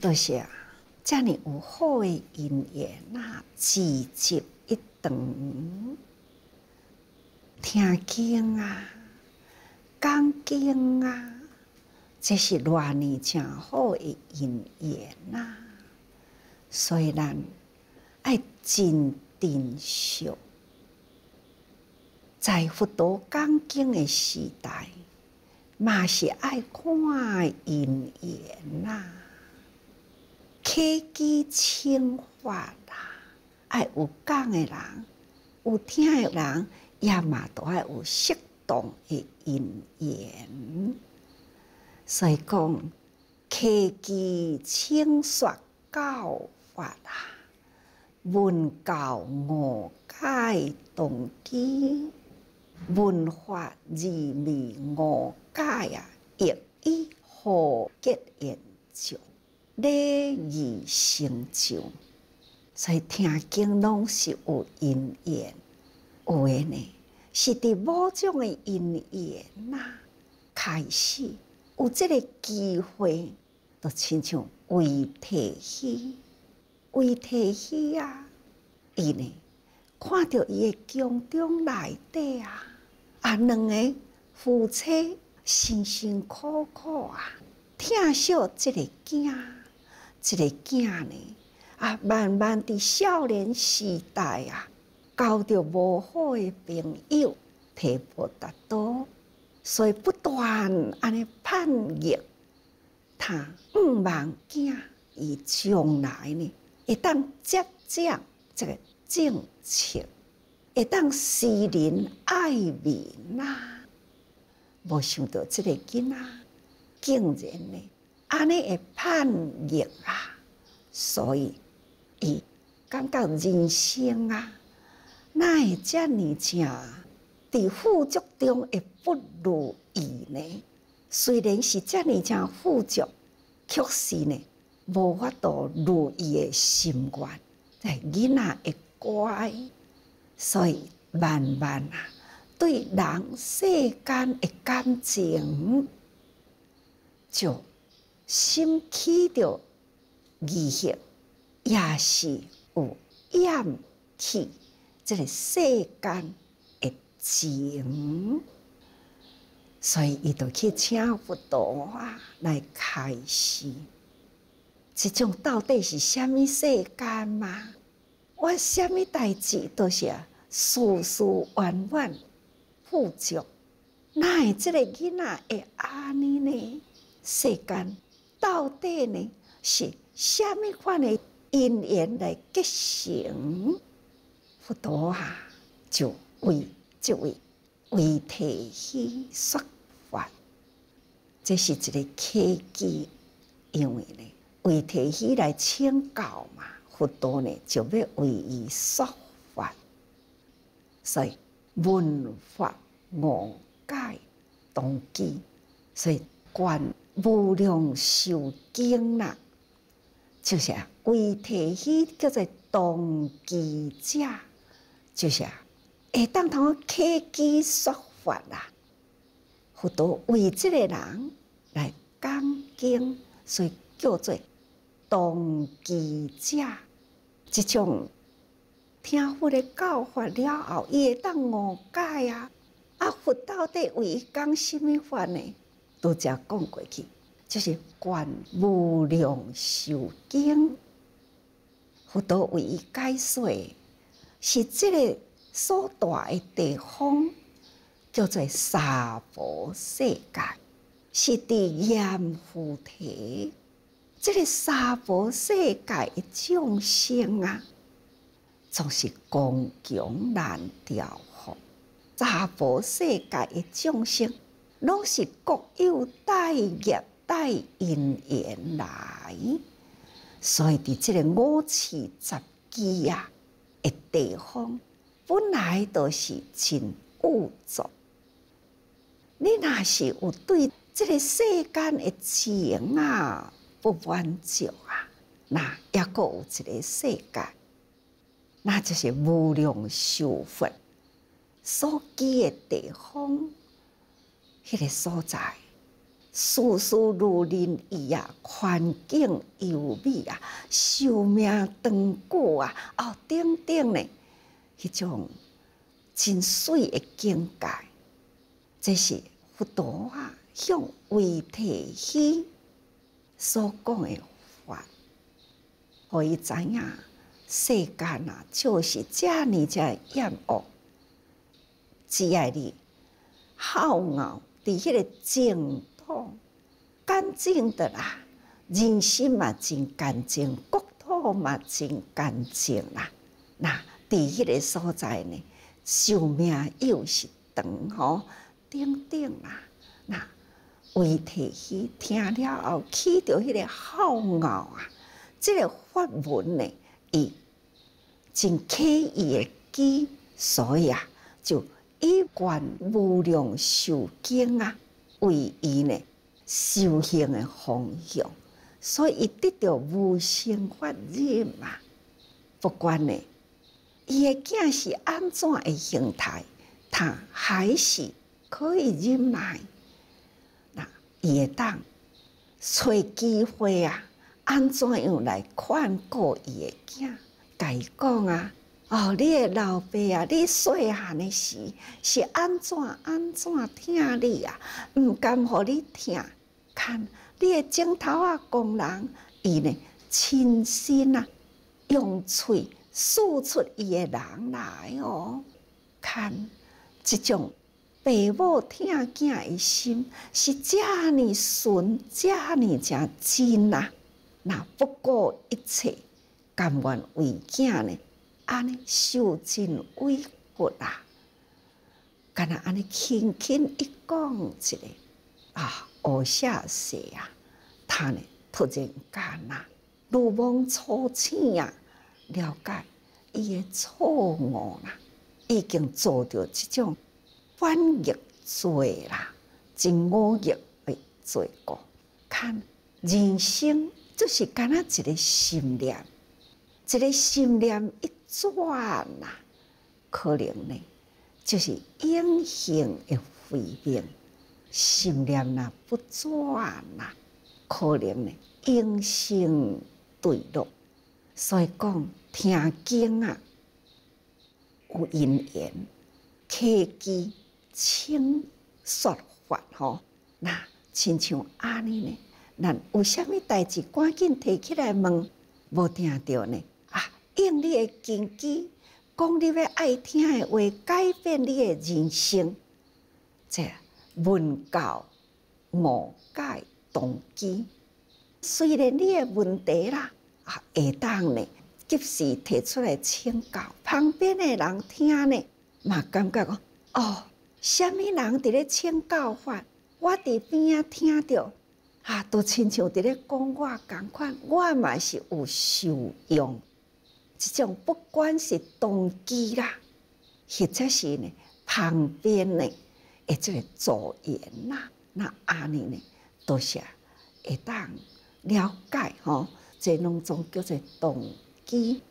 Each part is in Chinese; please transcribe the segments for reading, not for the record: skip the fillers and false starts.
就是啊，遮尼有好诶姻缘，那聚集一堂，听经啊，讲经啊，这是偌呢正好诶姻缘呐。所以咱爱真珍惜，在佛陀讲经诶时代，嘛是爱看姻缘呐。 起居清法啦，爱有讲诶人，有听诶人，也嘛都爱有适当诶因缘。所以讲，起居清说教法啦，文教五戒同居，文化二味五戒啊，亦以和结缘就。 礼仪成就，所以听经拢是有因缘，有诶呢，是伫某种诶因缘呐开始有即个机会，就亲像为提希，为提希啊，伊呢看到伊诶宫中内底啊，啊两个夫妻辛辛苦苦啊，疼惜即个囝。 一个囝呢，啊，慢慢伫少年时代啊，交到无好诶朋友，提不达到，所以不断安尼叛逆，他毋茫惊伊将来呢，会当接掌这个政策，会当施仁爱民呐。无想到这个囡仔竟然呢。 安尼会叛逆啊，所以伊感觉人生啊，哪会遮尔正？伫富足中会不如意呢？虽然是遮尔正富足，确实呢无法度如意诶心愿，但囡仔会乖，所以慢慢啊，对人世间诶感情就。 心起着疑惑，也是有厌弃这个世间的情，所以伊就去请佛陀啊来开示。这种到底是虾米世间嘛？我虾米代志都是事事完完富足，哪会这个囡仔会安尼呢？世间。 到底呢是虾米款的因缘来结成？佛陀啊，就为这位为提希说法，这是一个契机。因为呢，为提希来请教嘛，佛陀呢就要为伊说法，所以文法五戒同居，所以观。 无量寿经啦，就是啊，为提希叫做同居者，就是啊，会当通起居说法啦。佛陀为这个人来讲经，所以叫做同居者。这种听佛的教法了后，伊会当误解啊。啊，佛到底为伊讲什么法呢？ 都只讲过去，就是观无量寿经，佛陀为伊解说，是这个所住的地方叫做娑婆世界，是伫阎浮提。这个娑婆世界的众生啊，总是恭敬难调伏。娑婆世界的众生。 拢是各有带业带因缘来，所以伫即个五次十机啊的地方，本来都是真污浊。你若是有对即个世间的情啊不满足啊，那抑阁有一个世界，那就是无量寿佛所居的地方。 迄个所在，事事如人意啊，环境优美啊，寿命长久啊，哦，等等呢，迄种真水的境界，这是佛陀啊向维提希所讲的法，互伊知影世间啊，就是遮尼遮厌恶，只爱你好傲，伫迄个净。 干净的啦，人心嘛真干净，国土嘛真干净啦。那第一个所在呢，寿命又是长吼，等等啦。那维提希听了后，起到迄个好傲啊，这个法文呢，伊真刻意的记，所以啊，就一贯无量寿经啊，为伊呢。 修行的方向，所以得到无生法忍嘛。不管呢，伊的囝是安怎的形态，他还是可以忍耐。那伊会当找机会啊，安怎样来劝告伊的囝？甲伊讲啊，哦，你的老爸啊，你细汉的时是安怎安怎疼你啊，毋甘互你疼。 看，你的镜头啊，工人伊呢亲身啊，用嘴诉出伊的人来哦。看，这种父母疼囝的心是遮尼纯，遮尼正真啊！那不顾一切，甘愿为囝呢，安尼受尽委屈啊！干那安尼轻轻一讲一个啊！ 学下世啊，他呢突然间啊，如梦初醒啊，了解伊的错误啦，已经做到这种反逆罪啦，真恶逆的罪过。看人生就是干那一个心念，一个心念一转啊，可能呢就是永恒的毁灭。 心念呐不转呐，可能呢因性堕落，所以讲听经啊有因缘，契机请说法吼。那亲像安尼呢，咱有啥物代志，赶紧提起来问，无听到呢啊，用你的根基，讲你要爱听的话，改变你的人生，这。 文教五戒同居，虽然你的问题啦，啊，会当呢及时提出来请教，旁边的人听呢，嘛感觉讲哦，什么人伫咧请教法，我伫边啊听着，啊，都亲像伫咧讲我同款，我嘛是有受用。即种不管是同居啦，或者是呢旁边呢。 诶，即个助缘呐，那安尼呢，都是会当了解吼，即拢总叫做动机。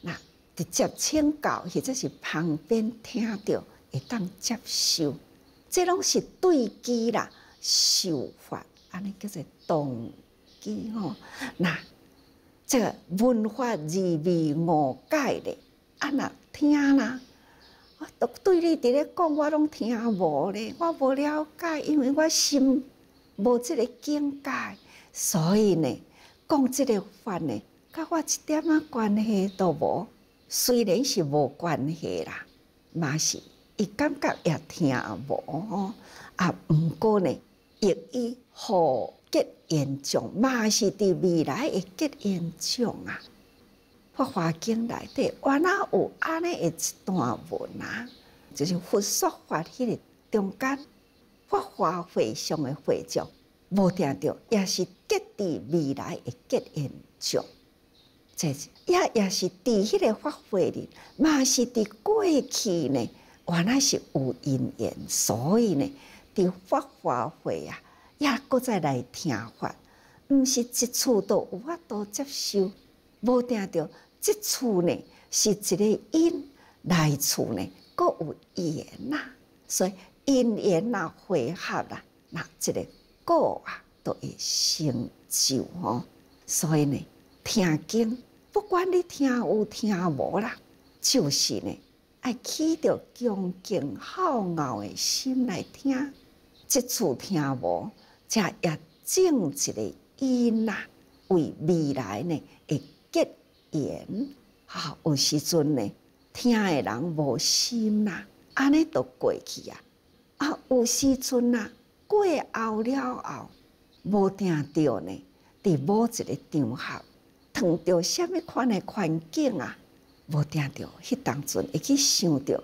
那直接请教或者是旁边听到会当接受，即拢是对机啦，受法安尼叫做动机吼。那即个文化二味五戒咧，啊那听啦。 我对你伫咧讲，我拢听无咧，我无了解，因为我心无即个境界，所以呢，讲即个法呢，甲我一点仔关系都无。虽然是无关系啦，嘛是伊感觉也听无吼，啊，毋过呢，亦伊互结缘种，嘛是伫未来会结缘种啊。 《法华经》内底，我哪有安尼的一段文啊？就是佛说法迄个中间，法华会上的会众无听到，也是结伫未来的结缘种。这是也是伫迄个法会里，嘛是伫过去呢，原来是有因缘，所以呢，伫法华会啊，也搁再来听法，毋是一次都有法度接受。 无听到，即处呢是一个因，来处呢，各有缘呐、啊，所以因缘呐、啊、汇合啦、啊，那一个果啊都会成就吼。所以呢，听经不管你听有听无啦，就是呢爱起着恭敬好傲的心来听，即次听无，才也种一个因啦，为未来呢会结缘。啊，有时阵呢，听的人无心啦，安尼都过去啊。啊，有时阵啦，过后了后，无定到呢。 伫某一个场合，碰到什么款的环境啊，无定到，迄当阵会去想到，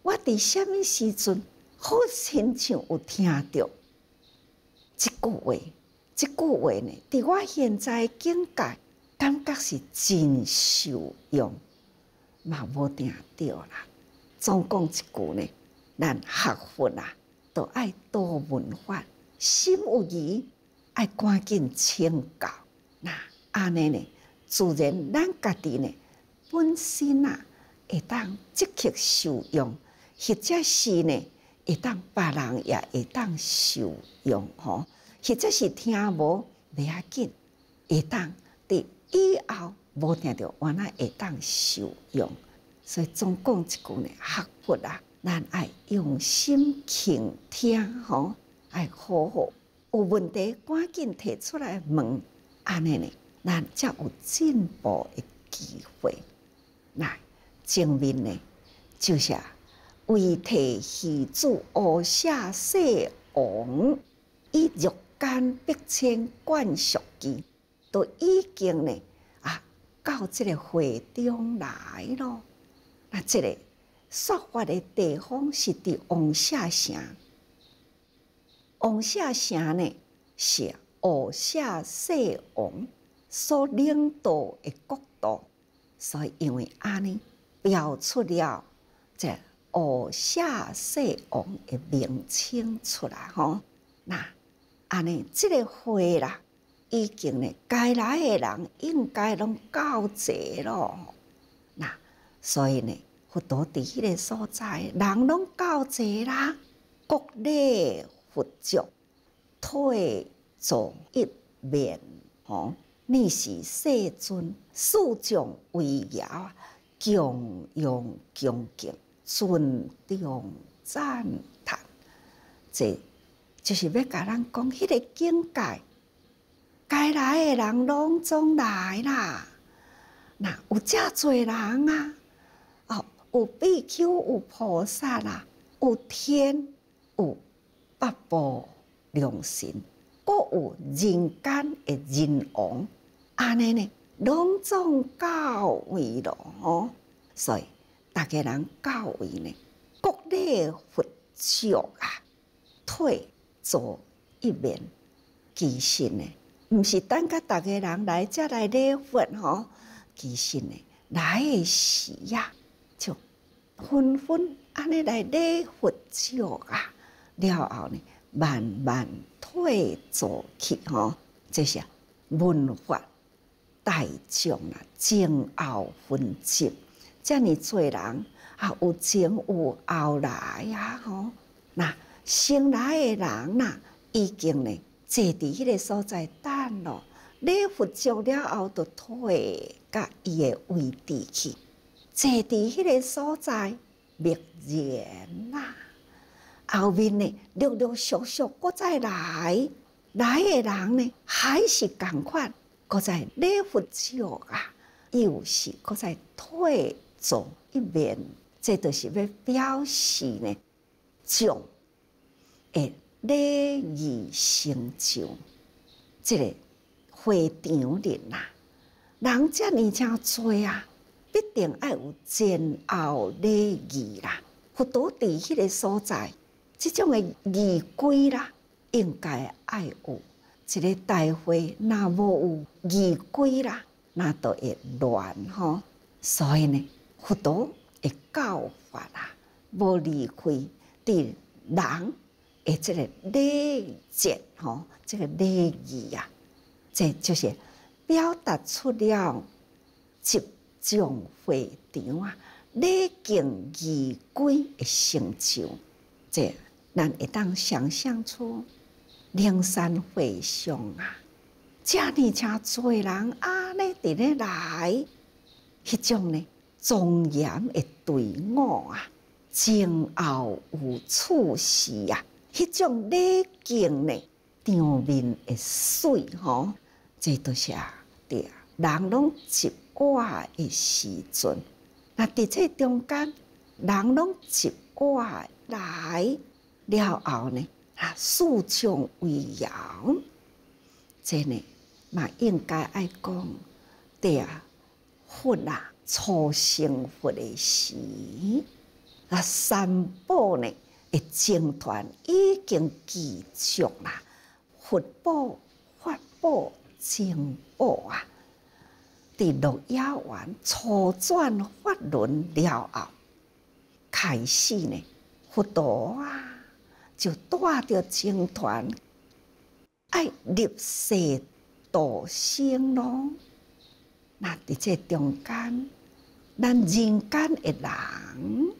我伫什么时阵好亲像有听到即句话？即句话呢，伫我现在的境界，感觉是真受用，嘛无定到啦。总讲一句呢，咱学佛啊，都爱多闻法，心有疑。 爱赶紧请教，那安尼呢？自然咱家己呢本身啊会当积极受用，或者是呢会当别人也会当受用吼，或者是听无袂要紧，会当伫以后无听到，原来会当受用。所以总讲一句呢，学佛啊，咱爱用心倾听吼，爱好好。 有问题，赶紧提出来问，安尼呢，咱才有进步的机会。那正面呢，就是为提系主乌下世王，以欲干逼迁灌属己，都已经呢啊，到这个会中来咯。那这个说法的地方是伫王下城。 王舍城呢，是王舍世王所领导的国度，所以因为安尼标出了这王舍世王的名称出来吼。那安尼这个会啦，已经呢该来的人应该拢到齐咯。那所以呢，佛陀伫迄个所在，人拢到齐啦，国内。 佛教退众一面，吼，你是世尊，四众为尧，供养恭敬，尊重赞叹，这就是要甲咱讲迄个境界。该来诶人拢总来啦，那有遮侪人啊，哦，有比丘，有菩萨啦，有天，有。 八部良神，各有人间的人王，安尼呢，拢总到位咯吼。所以，大家人到位呢，国内佛教啊，退左一面。其实呢，唔是等甲大家人来才来礼佛吼，其实呢，来的时呀，就纷纷安尼来礼佛教啊。 了后呢，慢慢退走去吼，这些文化大众啦，前后分集，遮尔多人啊，有前有后来啊吼。那先来的人呐，已经呢坐伫迄个所在等咯。你佛教了后，就退到伊的位置去，坐伫迄个所在默然啦。 后面呢，陆陆续续搁再来，来的人呢，还是同款，搁再礼佛教啊，又是搁再退走一面，这就是要表示呢，众诶礼仪成就，这个会场里呐，人遮尔正多啊，必定要有前后礼仪啦，佛陀伫迄个所在。 即种诶仪规啦，应该爱有。一个大会若无有仪规啦，那都会乱吼。所以呢，佛陀诶教法啦，无离开伫人诶即个礼节吼，即个礼仪啊，这就是表达出了集众会场啊礼敬仪规诶成就。这。 咱会当想象出灵山会上啊，遮尔诚侪人啊，咧伫咧来，迄种呢庄严的队伍啊，前后有次序啊，迄种礼敬呢，场面会水吼，这都是啊，对啊，人拢一挂的时阵，那伫这中间，人拢一挂来了后呢？ 啊，四众围绕，真呢嘛应该爱讲对啊，佛啊，初成佛的时，啊三宝呢的僧团已经具足啦，佛宝、法宝、僧宝啊，伫鹿野苑初转法轮了后，开始呢佛陀啊。 就带着僧团，爱立誓度生咯。那伫这中间，咱人间的人，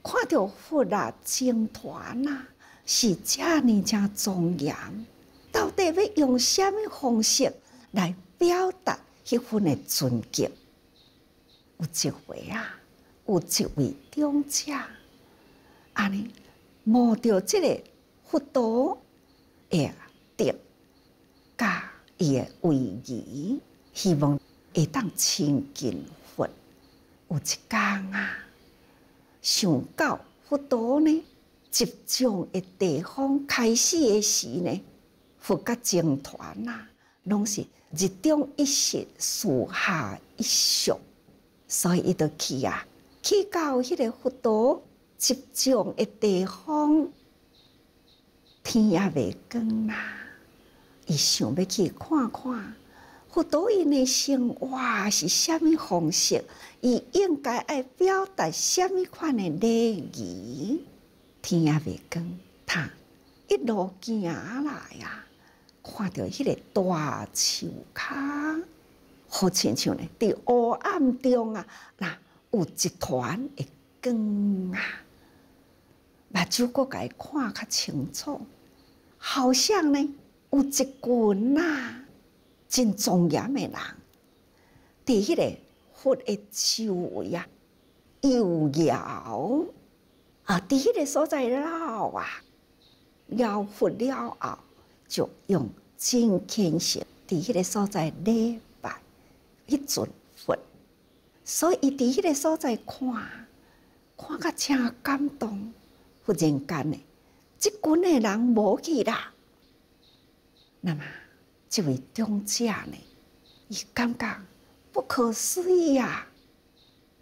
看到佛啊僧团啊，是遮尔正庄严，到底要用什么方式来表达迄份的尊敬？有一回啊，有一位长者，安尼。 摸到这个佛陀的德，甲伊的威仪，希望会当亲近佛。有一天啊，想到佛陀呢，集中的地方开始的时呢，佛甲僧团啊，拢是日中一时，树下一宿，所以伊就去啊，去到迄个佛陀。 集中的地方，天也未光啦。伊想要去看看，佛陀因的生活是虾米方式？伊应该爱表达虾米款的礼仪？天也未光，他一路行来啊，看到迄个大树下，好亲像呢，伫黑暗中啊，那有一团的光啊！ 目睭阁家看较清楚，好像呢有一群啊真庄严的人，伫迄个佛的周围啊游绕啊，伫迄个所在绕啊，绕佛了后，就用真虔诚伫迄个所在礼拜迄尊佛，所以伊伫迄个所在看，看甲真感动。 忽然间呢，即群诶人无去啦。那么，这位长者呢，伊感觉不可思议啊！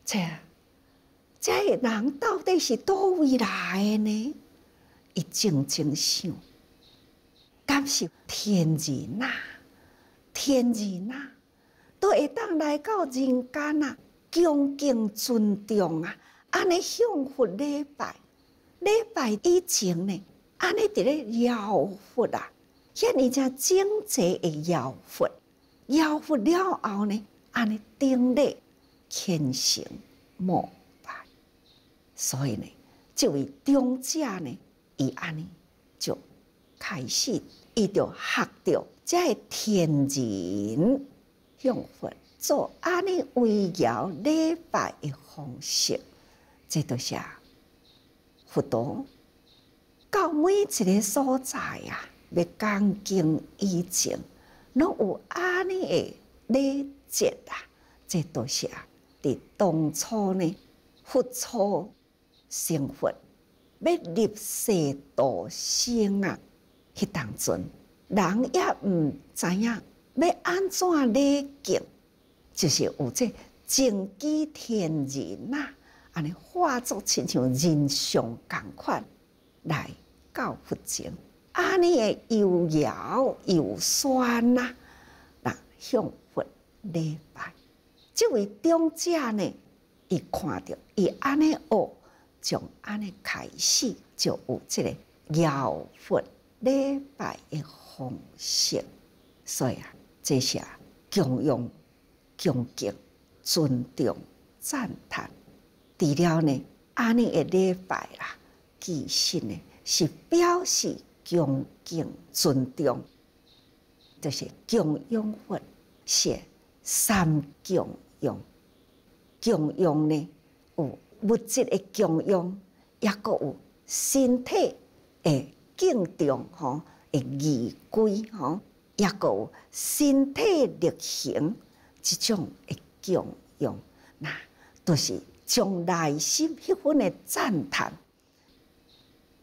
这诶人到底是叨位来诶呢？伊静静想，敢是天人啊？天人啊，都会当来到人间啊，恭敬尊重啊，安尼向佛礼拜。 礼拜以前呢，安尼伫咧摇佛啊，遐尔正整齐的摇佛，摇佛了后呢，安尼顶礼虔诚膜拜。所以呢，这位长者呢，伊安尼就开始，伊就学着即个天人向佛做安尼围绕礼拜的方式，这都、就是。 佛陀到每一个所在啊，要讲经以前，拢有安尼的礼节啊，这都是啊。伫当初呢，佛初成佛，要立誓度生啊，迄当阵人也毋知影要安怎礼敬，就是有这正知天人啊。 安尼化作亲像人像共款来到佛前，安尼诶又摇又酸呐，来向佛礼拜。这位长者呢，伊看到伊安尼学，从安尼开始就有即个摇佛礼拜诶方式。所以啊，这是啊，供养、恭敬、尊重、赞叹。 除了呢，安尼的礼拜啦，其实呢是表示恭敬尊重，就是供养佛，是三供养。供养呢，有物质的供养，抑阁有身体的敬重吼，的仪规吼，抑阁有身体力行这种的供养，那都是从内心迄份的赞叹、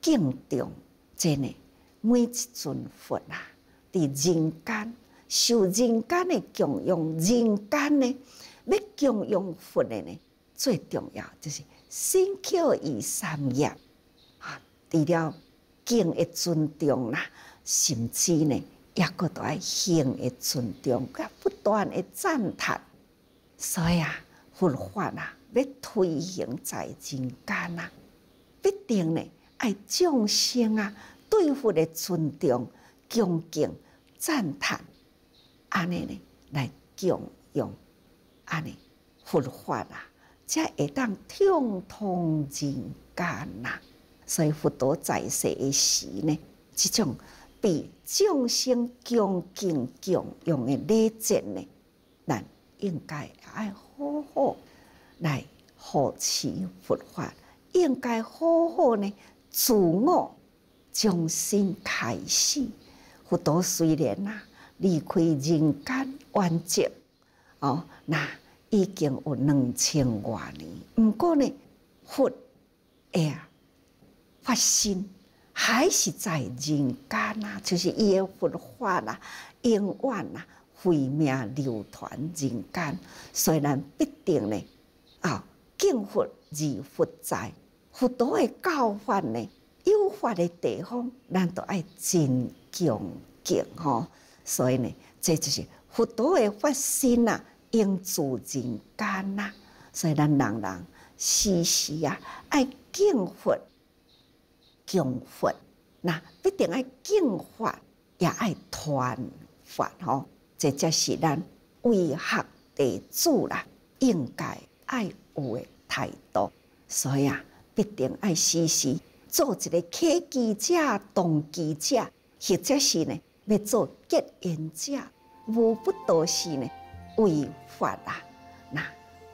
敬重。 真诶，每一尊佛啊，伫人间受人间诶供养，人间呢要供养佛诶呢，最重要就是信口与三业啊。除了敬诶尊重啦，甚至呢，抑搁着爱行诶尊重，佮不断诶赞叹。所以啊，佛法啊，要推行在人间啊，必定呢。 爱众生啊，对佛的尊重、恭敬、赞叹，安尼呢来供养，安尼佛法啊，才会当畅通人间呐、啊。所以佛陀在世的时呢，这种被众生恭敬供养的礼节呢，咱应该爱好好来扶持佛法，应该好好呢。 自我重新开始。佛陀虽然啊离开人间完结，哦，那已经有2000多年。不过呢，佛哎啊发心还是在人间啊，就是伊的佛法啦、啊，永远啦、啊，慧命流传人间。虽然必定呢，啊、哦，敬佛而佛在。 佛陀的教法呢，有法的地方，咱都爱真恭敬吼。所以呢，这就是佛陀的法身啊，应自人间呐。所以咱人人时时啊，爱敬佛、敬佛，那必定爱敬法，也爱传法吼。这才是咱为学弟子啦，应该爱有的态度。所以啊。 必定爱时时做一个启基者、动机者，或者是呢要做结缘者，无不都是呢为法啊，那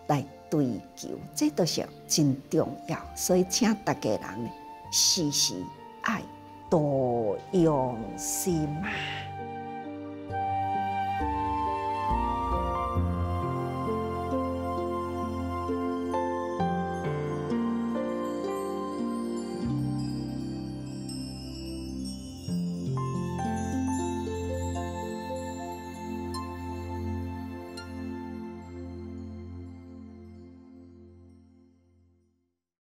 来追求，这都是真重要。所以，请大家人呢时时爱多用心啊。